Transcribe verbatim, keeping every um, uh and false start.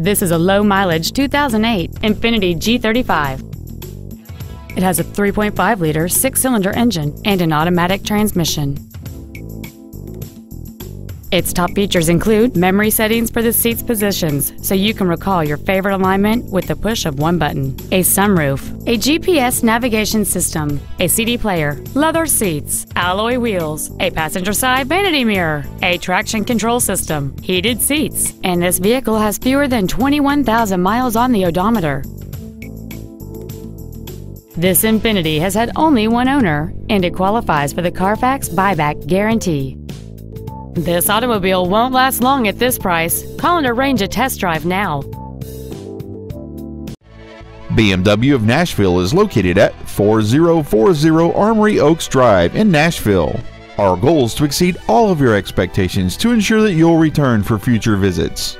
This is a low-mileage two thousand eight Infiniti G thirty-five. It has a three point five liter six-cylinder engine and an automatic transmission. Its top features include memory settings for the seat's positions, so you can recall your favorite alignment with the push of one button, a sunroof, a G P S navigation system, a C D player, leather seats, alloy wheels, a passenger side vanity mirror, a traction control system, heated seats, and this vehicle has fewer than twenty-one thousand miles on the odometer. This Infiniti has had only one owner, and it qualifies for the Carfax buyback guarantee. This automobile won't last long at this price. Call and arrange a test drive now. B M W of Nashville is located at four thousand forty Armory Oaks Drive in Nashville. Our goal is to exceed all of your expectations to ensure that you'll return for future visits.